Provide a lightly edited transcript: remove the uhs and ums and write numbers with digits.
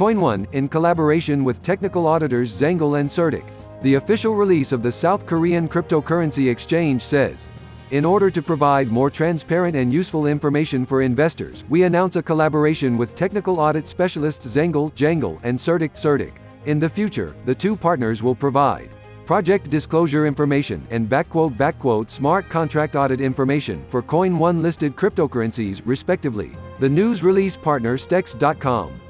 CoinOne, in collaboration with technical auditors Xangle and CertiK. The official release of the South Korean cryptocurrency exchange says, "In order to provide more transparent and useful information for investors, we announce a collaboration with technical audit specialists Xangle, Jangle, and CertiK. In the future, the two partners will provide project disclosure information and .. smart contract audit information for CoinOne listed cryptocurrencies, respectively." The news release partner Stex.com